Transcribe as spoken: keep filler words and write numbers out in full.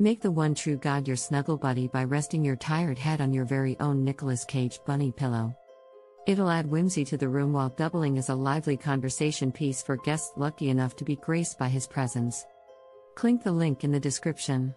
Make the one true God your snuggle buddy by resting your tired head on your very own Nicolas Cage bunny pillow. It'll add whimsy to the room while doubling as a lively conversation piece for guests lucky enough to be graced by his presence. Click the link in the description.